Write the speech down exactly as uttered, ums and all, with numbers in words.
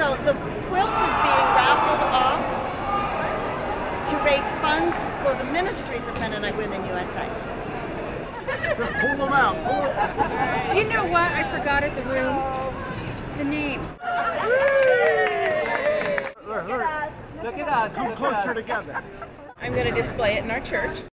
So the quilt is being raffled off to raise funds for the ministries of Mennonite Women U S A. Just pull them out. Pull them. You know what? I forgot at the room. The name. Look at us. Look at us. Come closer together. I'm going to display it in our church.